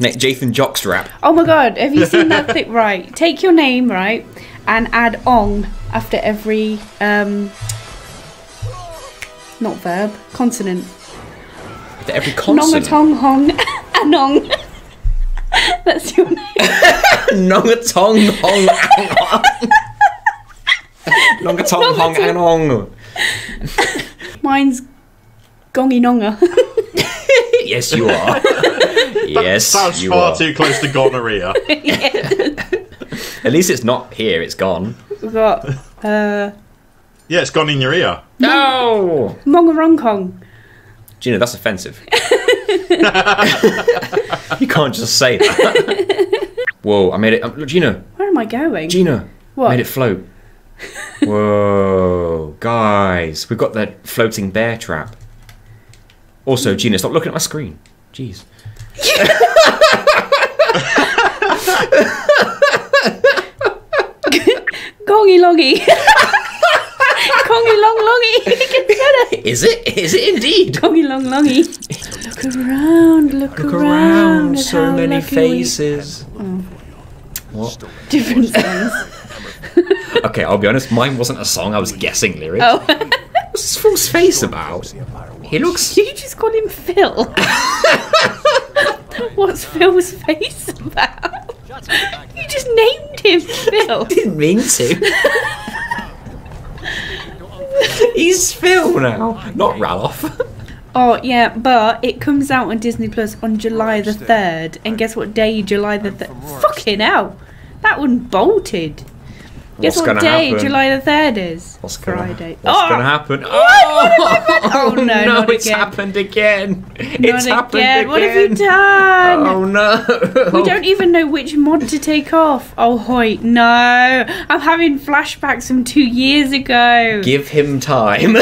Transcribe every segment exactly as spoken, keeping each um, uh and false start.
Nathan Jockstrap. Oh my god, have you seen that thing? Right, take your name, right, and add ong after every um not verb, consonant. After every consonant. Nongatong hong anong. That's your name. Nongatong hong anong. Nongatong hong anong. Mine's gongi nonga. Yes, you are. Yes, that sounds you far are. Too close to gonorrhea. At least it's not here. It's gone. We've got. Uh, yeah, it's gone in your ear. No. Mongarongkong. Gina, that's offensive. You can't just say that. Whoa! I made it. Um, Gina. Where am I going? Gina. What? Made it float. Whoa, guys! We've got that floating bear trap. Also, Gina, stop looking at my screen. Jeez. Kongy longy. Kongy long longy. Is it? Is it indeed? Kongy long longy. Look around, look, look around. around so many faces. We... Oh. What? Different things. Okay, I'll be honest. Mine wasn't a song. I was guessing lyrics. Oh. What's this fool's face about? He looks... You just call him Phil. What's Phil's face about? You just named him Phil. Didn't mean to. He's Phil now, not Ralph. Oh, yeah, but it comes out on Disney Plus on July the third. And guess what day July the third... Fucking hell. That one bolted. Guess What's what day happen? July the third is? What's gonna, Friday. What's oh! going to happen? Oh, oh, oh no, no it's again. happened again. It's not happened again. again. What have you done? Oh no. We don't even know which mod to take off. Oh hoy, no. I'm having flashbacks from two years ago. Give him time.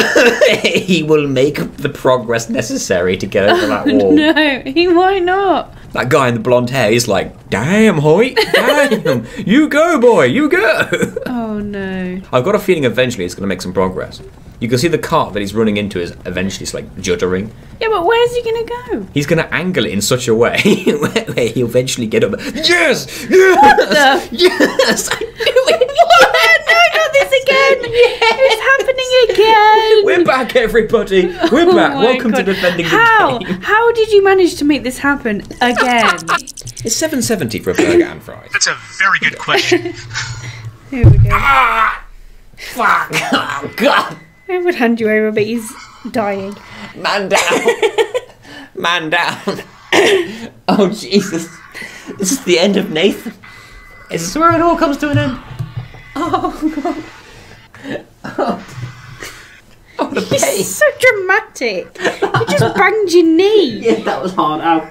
He will make the progress necessary to get over oh, that wall. No, he might not. That guy in the blonde hair is like, damn, Hoyt, damn, you go, boy, you go. Oh, no. I've got a feeling eventually it's going to make some progress. You can see the cart that he's running into is eventually just, like, juddering. Yeah, but where's he going to go? He's going to angle it in such a way where he'll eventually get up. Yes! Yes! Yes! I knew it! No, not this again! Yes. It's happening again! We're back, everybody! We're oh back! Welcome God. to Defending How? the Game. How did you manage to make this happen again? It's seven seventy for a burger and fries. That's a very good question. Here we go. Ah! Fuck! Oh, God! I would hand you over, but he's dying. Man down! Man down! Oh, Jesus. This is the end of Nathan. Is this where it all comes to an end? Oh, God. Oh, oh the He's pain. so dramatic. You just banged your knee. Yeah, that was hard. Ow.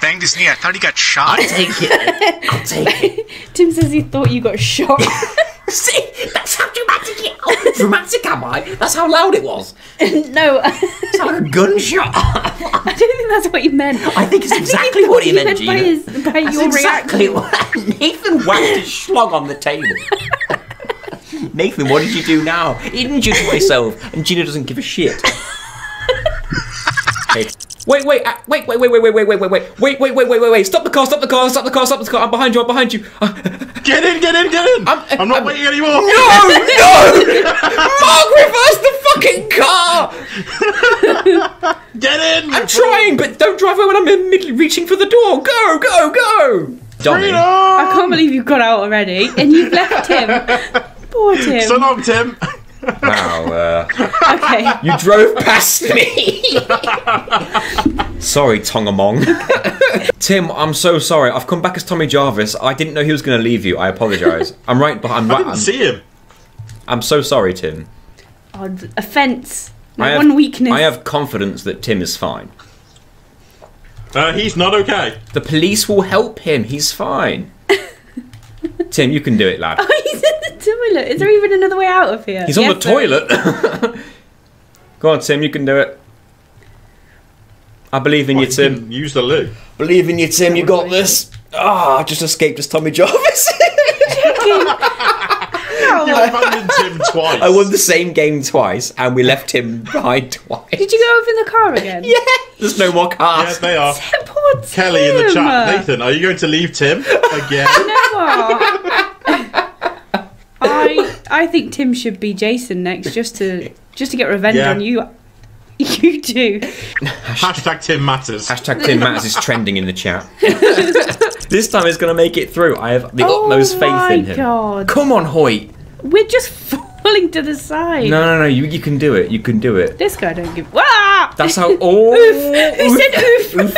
Banged his knee. I thought he got shot. I'll take it. I'll take it. Tim says he thought you got shot. See? That's how dramatic it oh, dramatic am I? That's how loud it was. No. It's like a gunshot. I don't think that's what he meant. I think it's exactly think what he meant, Gina. By, his, by that's your exactly reaction. What Nathan whacked his schlong on the table. Nathan, what did you do now? Injured myself. And Gina doesn't give a shit. Hey. Wait, wait, uh, wait, wait, wait, wait, wait, wait, wait, wait, wait, wait, wait, wait, wait, wait, wait, stop the car, stop the car, stop the car, stop the car, I'm behind you, I'm behind you. Get in, get in, get in! I'm, uh, I'm not I'm... waiting anymore! No, no! Mark, reverse the fucking car! Get in! I'm trying, but don't drive away when I'm immediately reaching for the door! Go, go, go! Dominic. I can't believe you got out already, and you've left him. Poor Tim. So long, Tim. Wow, uh, okay. You drove past me. Sorry, Tongamong. Okay. Tim, I'm so sorry. I've come back as Tommy Jarvis. I didn't know he was going to leave you. I apologise. I'm right behind. Right, I didn't I'm, see him. I'm so sorry, Tim. Oh, offence. My have, one weakness. I have confidence that Tim is fine. Uh, he's not okay. The police will help him. He's fine. Tim, you can do it, lad. Oh, he's in the toilet. Is there even another way out of here? He's yes, on the toilet. Go on, Tim. You can do it. I believe in oh, you, Tim. Use the loo. Believe in you, Tim. You got this. Ah, oh, I just escaped as Tommy Jarvis. Chicken. How? you abandoned Tim twice. I won the same game twice, and we left him behind twice. Did you go over in the car again? Yeah. There's no more cars. Yeah, they are. Poor Tim. Kelly in the chat. Nathan, are you going to leave Tim again? No. I I think Tim should be Jason next, just to just to get revenge yeah. on you. You do. Hashtag Tim Matters. Hashtag Tim Matters is trending in the chat. This time he's going to make it through. I have the oh utmost faith in him. God. Come on, Hoyt. We're just falling to the side. No, no, no. You, you can do it. You can do it. This guy don't give... Ah! That's how... Oh! Oof. Who said oof? Oof.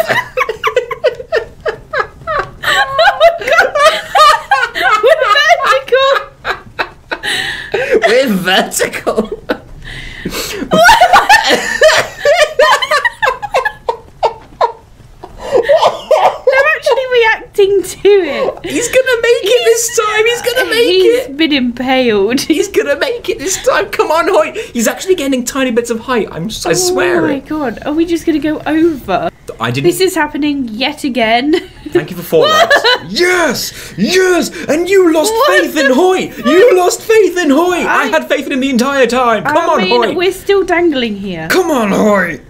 Oh, my God. We're vertical. We're vertical. He's gonna make he's, it this time. He's gonna make he's it. He's been impaled. He's gonna make it this time. Come on, Hoyt. He's actually getting tiny bits of height. I'm. Just, oh I swear. Oh my it. God. Are we just gonna go over? I didn't. This is happening yet again. Thank you for four likes. Yes, yes. And you lost what faith in Hoyt. Fuck? You lost faith in Hoyt. I, I had faith in him the entire time. Come I on, mean, Hoyt. We're still dangling here. Come on, Hoyt.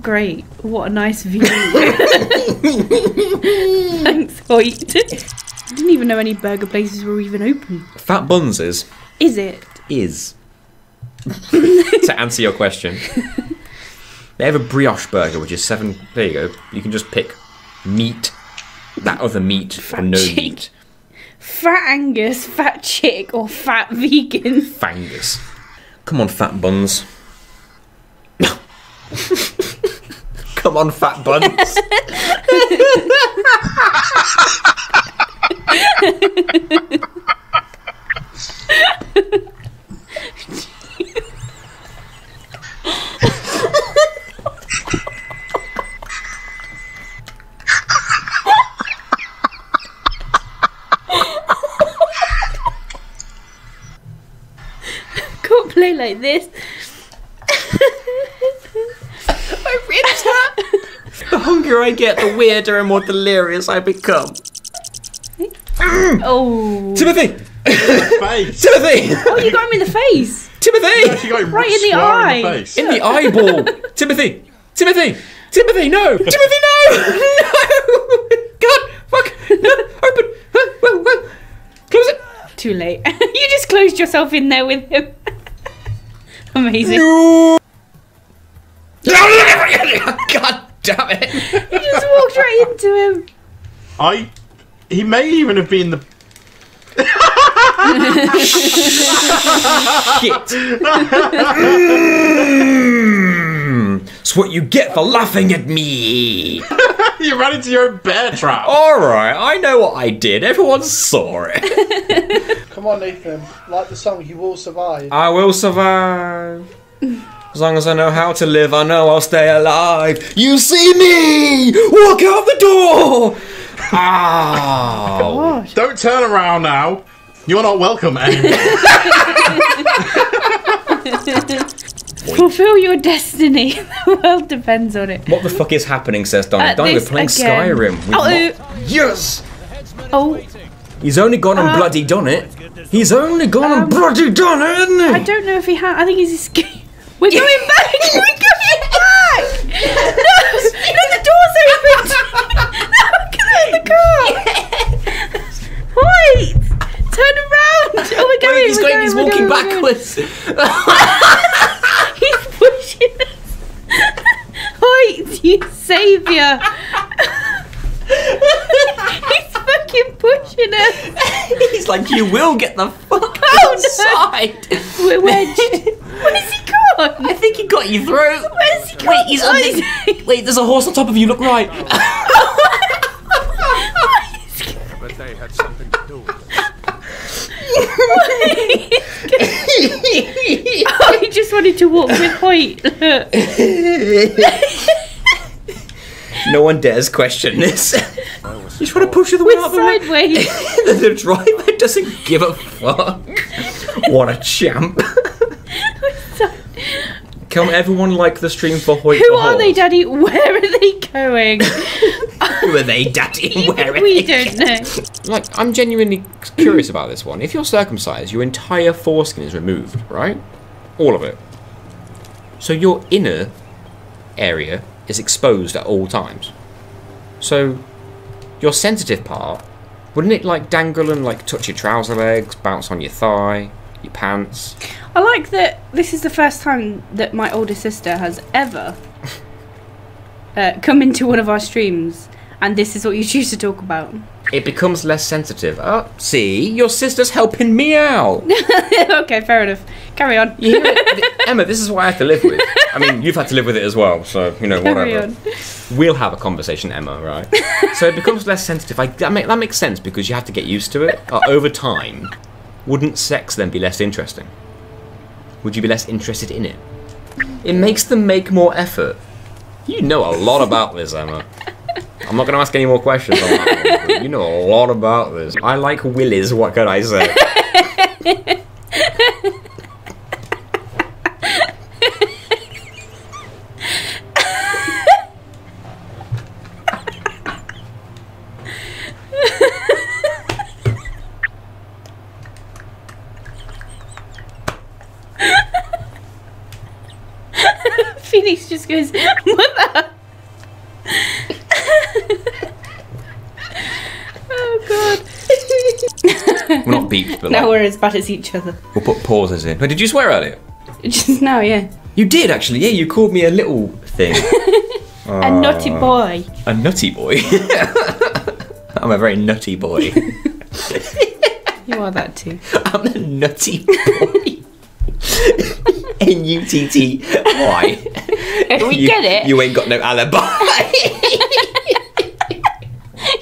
Great. What a nice view. Thanks, Hoyt. I didn't even know any burger places were even open. Fat Buns is. Is it? Is. To answer your question. They have a brioche burger, which is seven... There you go. You can just pick meat, that other meat, fat or no chick. Meat. Fat Angus, fat chick, or fat vegan. Fat Angus. Come on, Fat Buns. Come on, Fat Buns. Can't play like this. The hungrier I get, the weirder and more delirious I become. Oh. Timothy! Timothy! Oh, you got him in the face! Timothy! No, you got him right in the eye! In the, face. In the eyeball! Timothy! Timothy! Timothy, no! Timothy, no! No! God! Fuck! No! Open! Close it! Too late. You just closed yourself in there with him. Amazing. No! God damn it! He just walked right into him. I. He may even have been the. Shit! Mm. It's what you get for laughing at me. You ran into your own bear trap. All right, I know what I did. Everyone saw it. Come on, Nathan. Like the song, you will survive. I will survive. As long as I know how to live, I know I'll stay alive. You see me walk out the door. Ow. Don't turn around now. You're not welcome anymore. Fulfill your destiny. The world depends on it. What the fuck is happening, says Donald. Donald, we're playing again. Skyrim. We've oh, not... Yes. Oh. He's only gone and uh, bloody done it. He's only gone um, and bloody done it, isn't he? I don't know if he has. I think he's escaped. We're going back! We're going back! No! No, the door's open! No, get out of the car! Yes. Wait! Turn around! Oh, we're going, Wait, he's, we're going, going he's we're walking going, backwards! He's pushing us! Wait, you saviour! He's fucking pushing us! He's like, you will get the fuck oh, outside! No. We're wedged! What is he? I think he got you through. Where's he going? Wait, he's on this... Wait, there's a horse on top of you. Look right. But they had something to do with it. Oh, he just wanted to walk with Hoyt. No one dares question this. You just want to push the way out the way. Sideways. The driver doesn't give a fuck. What a champ. Can everyone like the stream for Hoyt? Who are they, Daddy? Where are they going? Who are they, Daddy? Where are we they? We don't know. Like, I'm genuinely curious about this one. If you're circumcised, your entire foreskin is removed, right? All of it. So your inner area is exposed at all times. So your sensitive part, wouldn't it like dangle and like touch your trouser legs, bounce on your thigh, your pants? I like that this is the first time that my older sister has ever uh, come into one of our streams and this is what you choose to talk about. It becomes less sensitive. Oh, see, your sister's helping me out. Okay, fair enough. Carry on. You know, Emma, this is what I have to live with. I mean, you've had to live with it as well, so, you know, Carry whatever. On. We'll have a conversation, Emma, right? So it becomes less sensitive. I, that, make, that makes sense because you have to get used to it. Uh, over time, wouldn't sex then be less interesting? Would you be less interested in it? It makes them make more effort. You know a lot about this, Emma. I'm not going to ask any more questions on that one, but you know a lot about this. I like willies, what can I say? Phoenix just goes, mother! We're not beeped, but now like, we're as bad as each other. We'll put pauses in. Wait, did you swear earlier? Just now, yeah. You did actually, yeah. You called me a little thing. uh, a nutty boy. A nutty boy. I'm a very nutty boy. You are that too. I'm a nutty boy. N U T T Y. If we you, get it. You ain't got no alibi.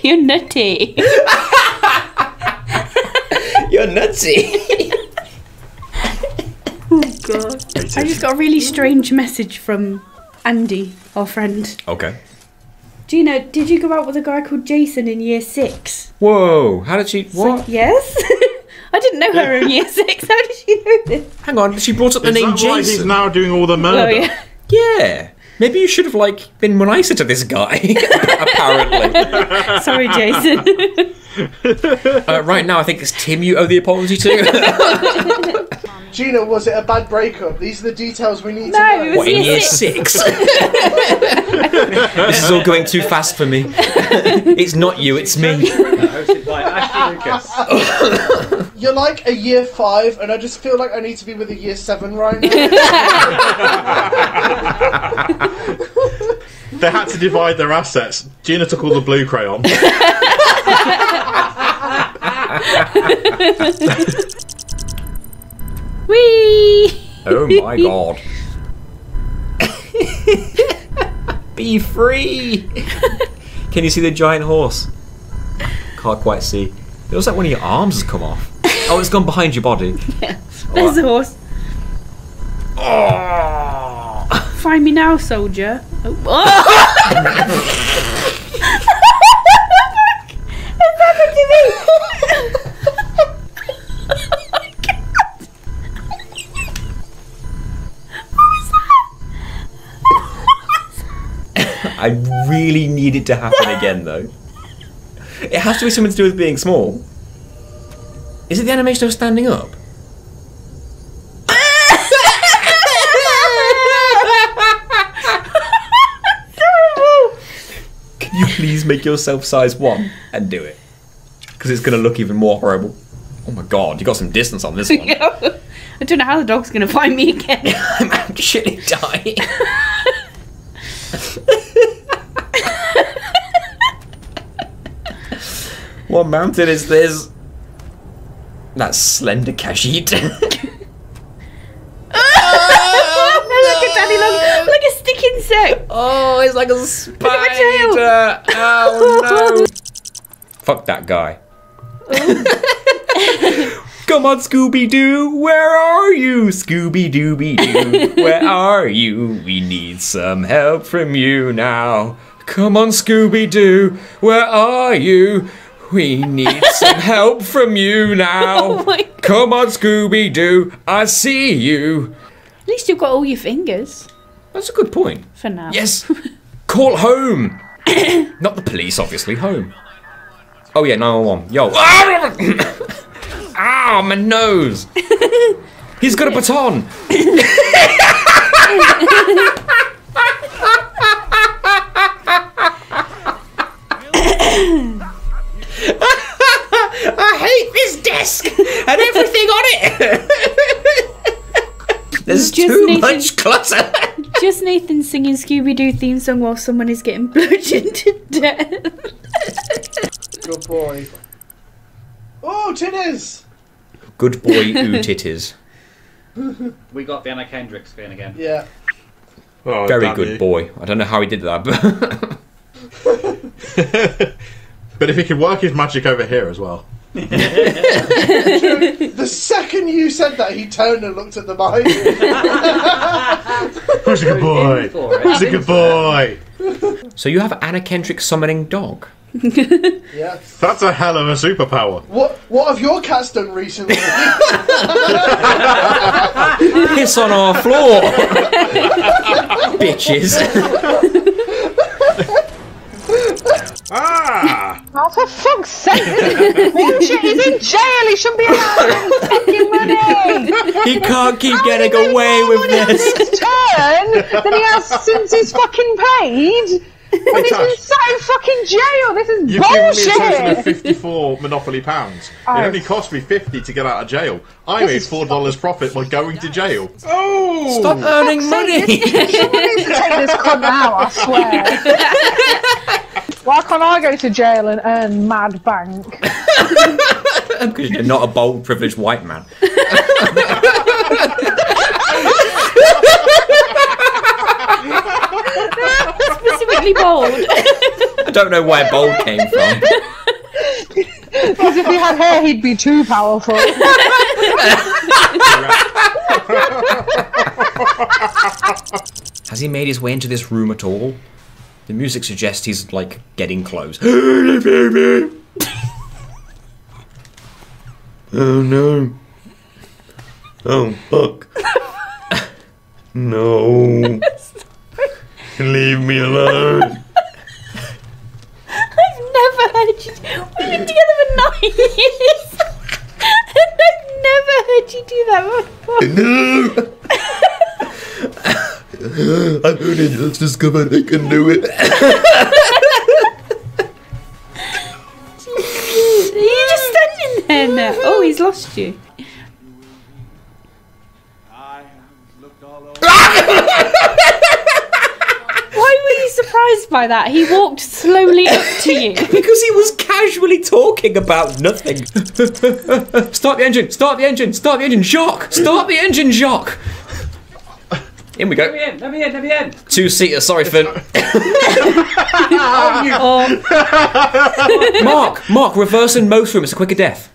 You're nutty. You're nutsy. Oh god! I just got a really strange message from Andy, our friend. Okay. Gina, did you go out with a guy called Jason in year six? Whoa! How did she? What? So, yes. I didn't know her in year six. How did she know this? Hang on. She brought up the Is name that Jason. Why he's now doing all the murder. Oh, yeah. Yeah. Maybe you should have like been more nicer to this guy. Apparently. Sorry, Jason. Uh, right now, I think it's Tim you owe the apology to. Gina, was it a bad breakup? These are the details we need no, to know. It was what, in year six? This is all going too fast for me. It's not you, it's me. You're like a year five, and I just feel like I need to be with a year seven right now. They had to divide their assets. Gina took all the blue crayon. Whee! Oh my god. Be free! Can you see the giant horse? Can't quite see. It looks like one of your arms has come off. Oh, it's gone behind your body. Yeah. There's the horse. Oh. Find me now, soldier. Oh. Oh. I really need it to happen again, though. It has to be something to do with being small. Is it the animation of standing up? Can you please make yourself size one and do it? Because it's going to look even more horrible. Oh my god, you got some distance on this one. I don't know how the dog's going to find me again. I'm actually dying. What mountain is this? That slender Khajiit. Oh, no, look at Daddy, look, like a stick insect. Oh, it's like a spider. Look at my tail. Oh no. Fuck that guy. Oh. Come on, Scooby-Doo, where are you? Scooby-Dooby-Doo, where are you? We need some help from you now. Come on, Scooby-Doo, where are you? We need some help from you now. Oh my God. Come on, Scooby-Doo, I see you. At least you've got all your fingers. That's a good point. For now. Yes. Call home. Not the police, obviously. Home. Oh yeah, nine one one. Yo. Ow, my nose. He's got a baton. I hate this desk and everything on it. There's just too Nathan, much clutter. Just Nathan singing Scooby-Doo theme song while someone is getting bludgeoned to death. Good boy. Oh, titties. Good boy, ooh, titties. We got the Anna Kendrick fan again. Yeah. Oh, very daddy. Good boy. I don't know how he did that, but... But if he can work his magic over here as well. The second you said that, he turned and looked at the mic. Who's a good boy? Who's a good boy? So you have Anna Kendrick summoning dog. Yes. That's a hell of a superpower. What What have your cats done recently? Piss on our floor. Bitches. Ah! Oh, for fuck's sake! Walter is in jail. He shouldn't be allowed fucking money. He can't keep How getting away with this. His turn than he has since he's fucking paid. And he's been sat in fucking jail. This is You've bullshit. You've given me a total of fifty-four Monopoly pounds. Oh. It only cost me fifty to get out of jail. I this made four dollars profit by going to jail. Oh! Stop earning fuck's money. Someone needs to take this cunt out. I swear. Why can't I go to jail and earn mad bank? Because you're not a bold, privileged white man. Specifically bold. I don't know where bold came from. Because if he had hair, he'd be too powerful. Has he made his way into this room at all? The music suggests he's, like, getting close. Oh, no. Oh, fuck. No. Leave me alone. I've never heard you... We've been together for nine years. And I've never heard you do that before. No. I've only just discovered I can do it. Are you just standing there now? Oh, he's lost you. I looked all over. Why were you surprised by that? He walked slowly up to you. Because he was casually talking about nothing. Start the engine, start the engine, start the engine, Jacques! Start the engine, Jacques! In we go. Let me in, let me in, let me in. Two-seater, sorry, Finn. Oh, Mark, Mark, reverse in most rooms. It's a quicker death.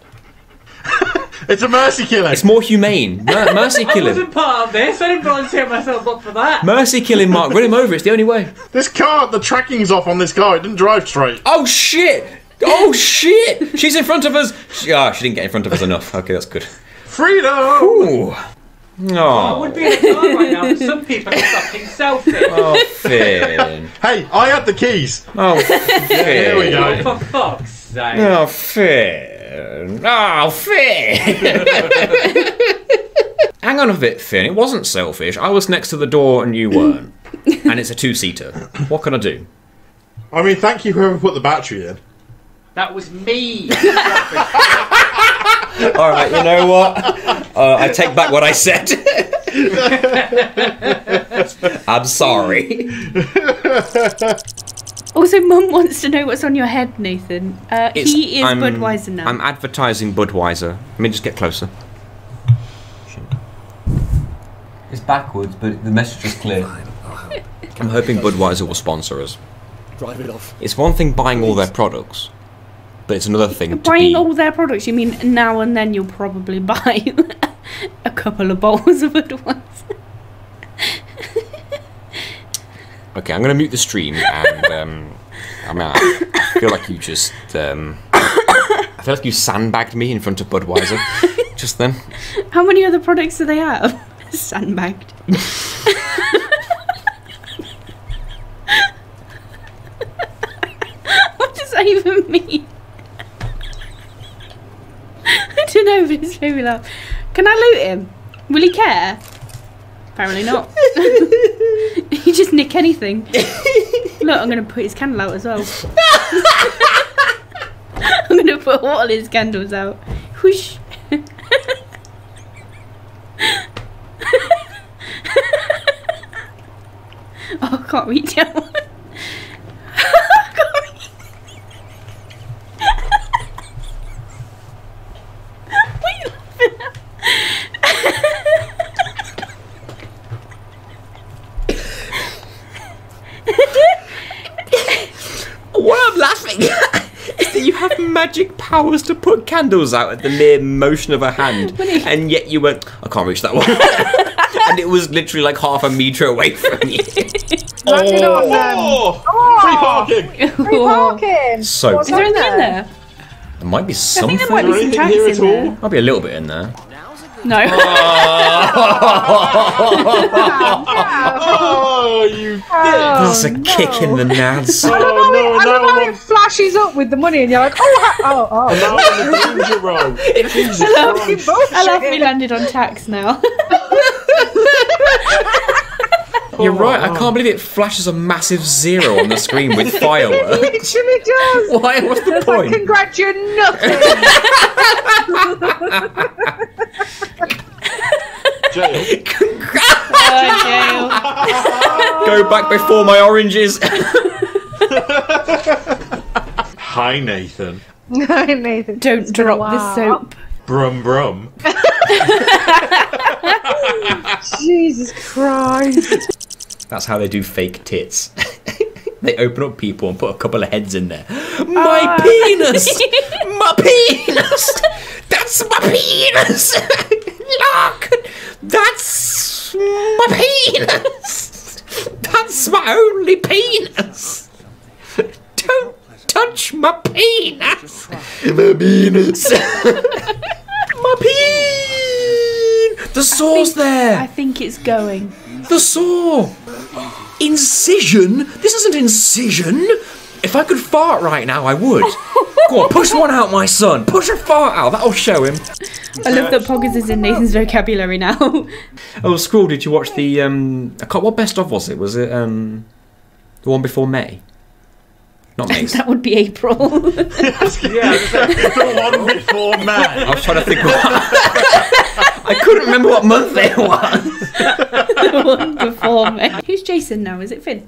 It's a mercy killing. It's more humane. Mer mercy killing. I wasn't part of this. I didn't volunteer myself up for that. Mercy killing, Mark. Run him over. It's the only way. This car, the tracking's off on this car. It didn't drive straight. Oh, shit. Oh, shit. She's in front of us. She, oh, she didn't get in front of us enough. Okay, that's good. Freedom. Ooh. No. Oh, I would be in a car right now, but some people are fucking selfies. Oh, Finn. Hey, I had the keys. Oh, Finn. There we go. Oh, for fuck's sake. Oh, Finn. Oh, Finn. Hang on a bit, Finn. It wasn't selfish. I was next to the door and you weren't. And it's a two-seater. What can I do? I mean, thank you whoever put the battery in. That was me. All right, you know what? Uh, I take back what I said. I'm sorry. Also, Mum wants to know what's on your head, Nathan. Uh, he is I'm, Budweiser now. I'm advertising Budweiser. Let me just get closer. It's backwards, but the message is clear. I'm hoping Budweiser will sponsor us. Drive it off. It's one thing buying all their products. But it's another thing. Buying to all their products, you mean now and then you'll probably buy a couple of bowls of Budweiser. Okay, I'm going to mute the stream and um, I mean, I feel like you just um, I feel like you sandbagged me in front of Budweiser just then. How many other products do they have? Sandbagged. that even mean? I don't know, but it's made me laugh. Can I loot him? Will he care? Apparently not. He just nick anything. Look, I'm going to put his candle out as well. I'm going to put all his candles out. Whoosh. Oh, I can't reach that one. What I'm laughing at is that you have magic powers to put candles out at the mere motion of a hand, and yet you went, I can't reach that one. And it was literally like half a metre away from you. Oh. On, um, oh. Free parking! Free parking! So, is there anything in there? There might be something. I think there might be some tracks in, in there. Might be a little bit in there. No. Oh, oh, you dick. That's a no. kick in the nads. I don't know, oh, it, no, I don't no, know no. it flashes up with the money and you're like, oh, oh, oh. I love we landed on tax now. You're right, I can't believe it flashes a massive zero on the screen with fireworks. It literally does. Why? What's the That's point? Like, congrats, you're nothing. Jail. Congrats. Oh, jail. Go back before my oranges. Hi, Nathan. Hi, Nathan. Don't it's drop wow. the soap. Brum, brum. Jesus Christ. That's how they do fake tits. They open up people and put a couple of heads in there. My uh. penis! My penis! That's my penis! Look! That's my penis! That's my only penis! Don't touch my penis! My penis! My penis! The saw's I think, there! I think it's going. The saw! Incision? This isn't incision! If I could fart right now, I would. Go on, push one out, my son. Push a fart out, that'll show him. I love that poggers is in Nathan's vocabulary now. Oh, Scroll, did you watch the, um... I can't, what best of was it? Was it, um... the one before May? Not May. That would be April. Yeah, the one before May. I was trying to think what... I couldn't remember what month it was. The one before me. Who's Jason now? Is it Finn?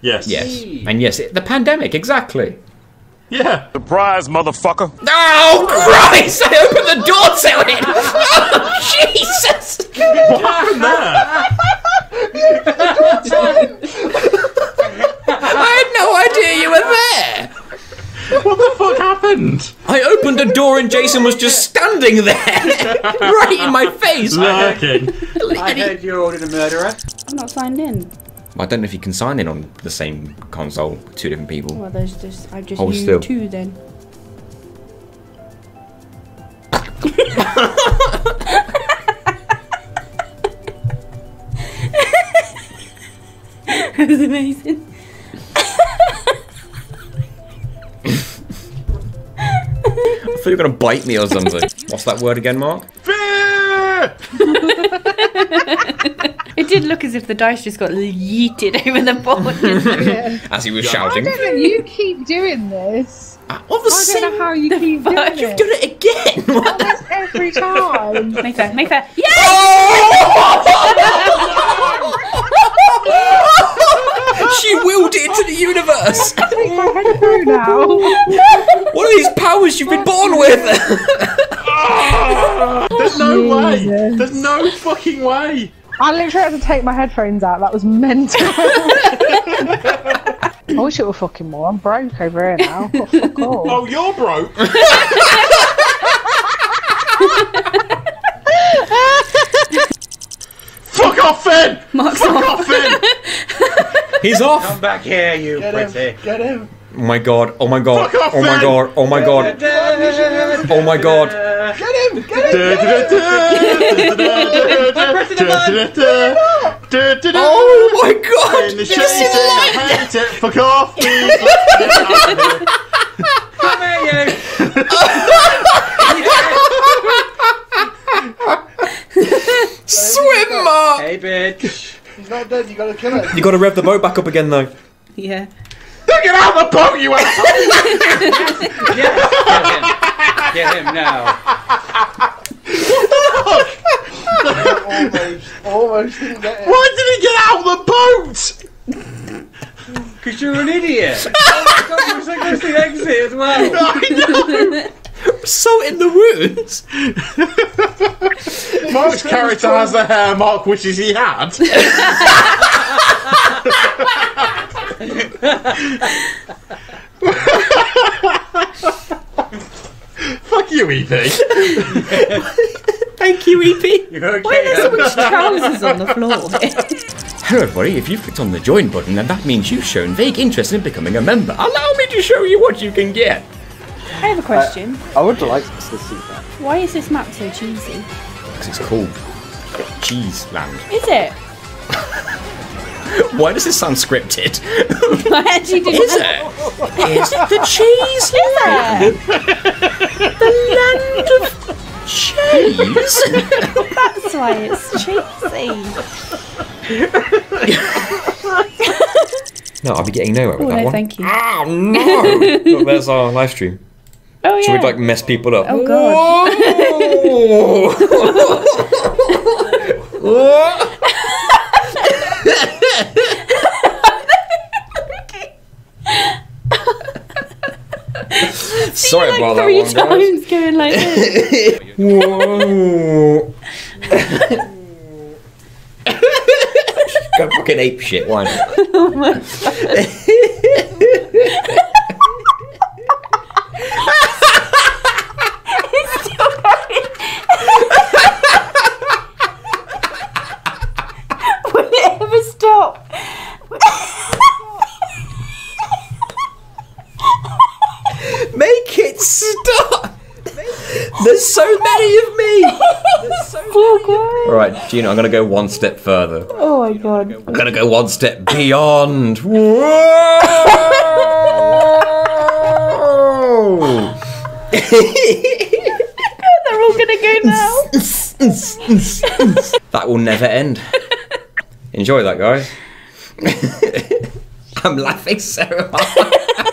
Yes. Yes. And yes, it, the pandemic, exactly. Yeah. Surprise, motherfucker. Oh, Christ! I opened the door to it! Oh, Jesus! What happened there? You opened the door to it! I had no idea you were there! What the fuck happened? I opened a door and Jason was just standing there, right in my face. Lurking. I heard you ordered a murderer. I'm not signed in. I don't know if you can sign in on the same console with two different people. Well, there's just I just Hold knew still. two then. That was amazing. I thought you were gonna bite me or something. What's that word again, Mark? It did look as if the dice just got yeeted over the board. Yeah. As he was yeah. shouting. I don't know you keep doing this. Uh, what the I don't know how you keep fuck? doing You've it. You've done it again. What? That's every time. Make fair, make fair. Yes! Oh! She willed it into the universe. I think my head through now. What are these powers you've been born with? Oh, there's no Jesus. way. There's no fucking way. I literally had to take my headphones out. That was mental. I wish it were fucking more. I'm broke over here now. Oh, fuck all. Oh, you're broke. Fuck off, Finn. Mark's fuck off, Finn. He's off. Come back here, you Get pretty. Him. Get him. Oh my god, oh my god, oh my god, oh my god, oh my god. Get him, get him, get him! Oh my god! Fuck off! Hey, bitch. He's not dead, you gotta kill him. You gotta rev the boat back up again, though. Yeah. Get out of the boat, you asshole! Yes, yes, get him. Get him now. What the fuck? almost, almost didn't get it. Why did he get out of the boat? Because you're an idiot. Oh my god, we were so close to the exit as well. I know. So in the woods. Mark's character has the hair Mark wishes he had. Fuck you, E P. Thank you, E P. You're okay. Why are there so much trousers on the floor? Hello, everybody. If you've clicked on the join button, then that means you've shown vague interest in becoming a member. Allow me to show you what you can get. I have a question. Uh, I would like to see that. Why is this map so cheesy? Because it's called Cheese Land. Is it? Why does this sound scripted? I actually didn't. Is it? It's the cheese land. The land of cheese. That's why it's cheesy. No, I'll be getting nowhere with oh, that no, one. Thank you. Oh, no. Look, there's our live stream. Oh, yeah. Should we, like, mess people up? Oh, God. Sorry like about three that one, times guys. Going like this. Whoa. Go fucking ape shit, why not? Oh my god. It's still going. Will it ever stop? Make it stop! There's so many of me! There's so many. Alright, Gina, I'm gonna go one step further. Oh my god. I'm gonna go one step beyond. Whoa! They're all gonna go now. That will never end. Enjoy that, guys. I'm laughing so hard.